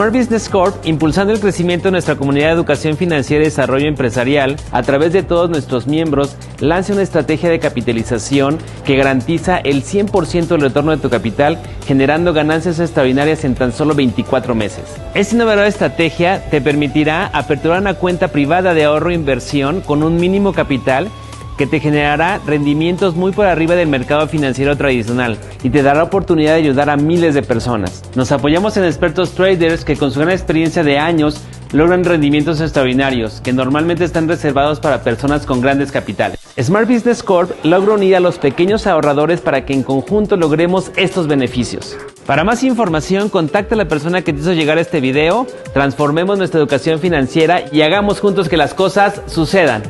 Smart Business Corp, impulsando el crecimiento de nuestra comunidad de educación financiera y desarrollo empresarial a través de todos nuestros miembros, lanza una estrategia de capitalización que garantiza el 100% del retorno de tu capital, generando ganancias extraordinarias en tan solo 24 meses. Esta innovadora estrategia te permitirá aperturar una cuenta privada de ahorro e inversión con un mínimo capital que te generará rendimientos muy por arriba del mercado financiero tradicional y te dará la oportunidad de ayudar a miles de personas. Nos apoyamos en expertos traders que con su gran experiencia de años logran rendimientos extraordinarios que normalmente están reservados para personas con grandes capitales. Smart Business Corp logra unir a los pequeños ahorradores para que en conjunto logremos estos beneficios. Para más información, contacta a la persona que te hizo llegar este video. Transformemos nuestra educación financiera y hagamos juntos que las cosas sucedan.